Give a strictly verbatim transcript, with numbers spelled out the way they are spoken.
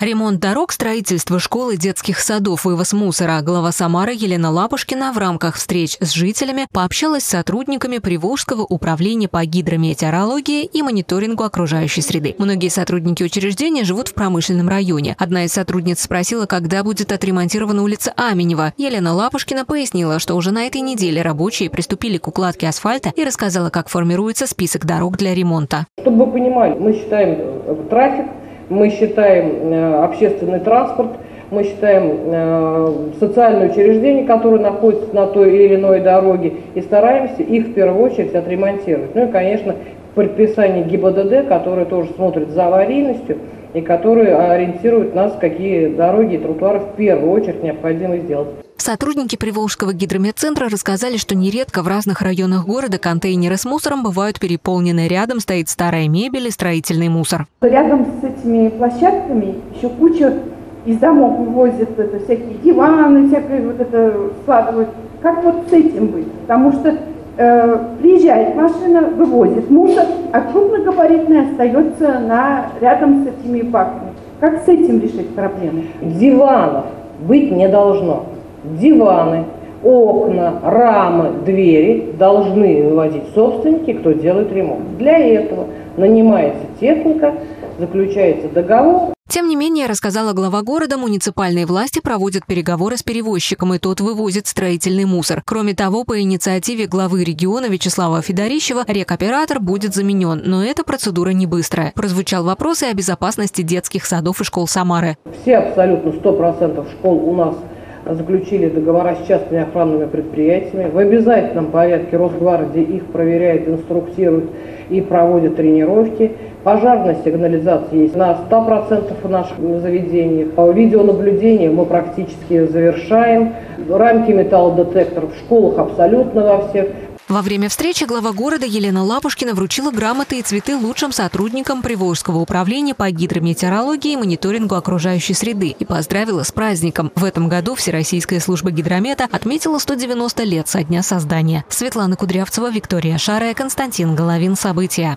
Ремонт дорог, строительство школ и детских садов, вывоз мусора. Глава Самары Елена Лапушкина в рамках встреч с жителями пообщалась с сотрудниками Приволжского управления по гидрометеорологии и мониторингу окружающей среды. Многие сотрудники учреждения живут в промышленном районе. Одна из сотрудниц спросила, когда будет отремонтирована улица Аминьева. Елена Лапушкина пояснила, что уже на этой неделе рабочие приступили к укладке асфальта и рассказала, как формируется список дорог для ремонта. Чтобы вы понимали, мы считаем трафик, мы считаем общественный транспорт, мы считаем социальные учреждения, которые находятся на той или иной дороге, и стараемся их в первую очередь отремонтировать. Ну и, конечно, предписание ГИБДД, которое тоже смотрит за аварийностью и которые ориентируют нас, какие дороги и тротуары в первую очередь необходимо сделать. Сотрудники Приволжского гидрометцентра рассказали, что нередко в разных районах города контейнеры с мусором бывают переполнены. Рядом стоит старая мебель и строительный мусор. Рядом с этими площадками еще куча из домов вывозят это, всякие диваны, всякое вот это складывают. Как вот с этим быть? Потому что э, приезжает машина, вывозит мусор, а крупногабаритный остается на, рядом с этими баками. Как с этим решить проблему? Диванов быть не должно. Диваны, окна, рамы, двери должны выводить собственники, кто делает ремонт. Для этого нанимается техника, заключается договор. Тем не менее, рассказала глава города, муниципальные власти проводят переговоры с перевозчиком, и тот вывозит строительный мусор. Кроме того, по инициативе главы региона Вячеслава Федорищева рекоператор будет заменен, но эта процедура не быстрая. Прозвучал вопрос и о безопасности детских садов и школ Самары. Все абсолютно сто процентов школ у нас заключили договора с частными охранными предприятиями. В обязательном порядке Росгвардия их проверяет, инструктирует и проводит тренировки. Пожарная сигнализация есть на сто процентов в наших заведениях. Видеонаблюдение мы практически завершаем. Рамки металлодетекторов в школах абсолютно во всех. Во время встречи глава города Елена Лапушкина вручила грамоты и цветы лучшим сотрудникам Приволжского управления по гидрометеорологии и мониторингу окружающей среды и поздравила с праздником. В этом году Всероссийская служба гидромета отметила сто девяносто лет со дня создания. Светлана Кудрявцева, Виктория Шарая, Константин Головин. События.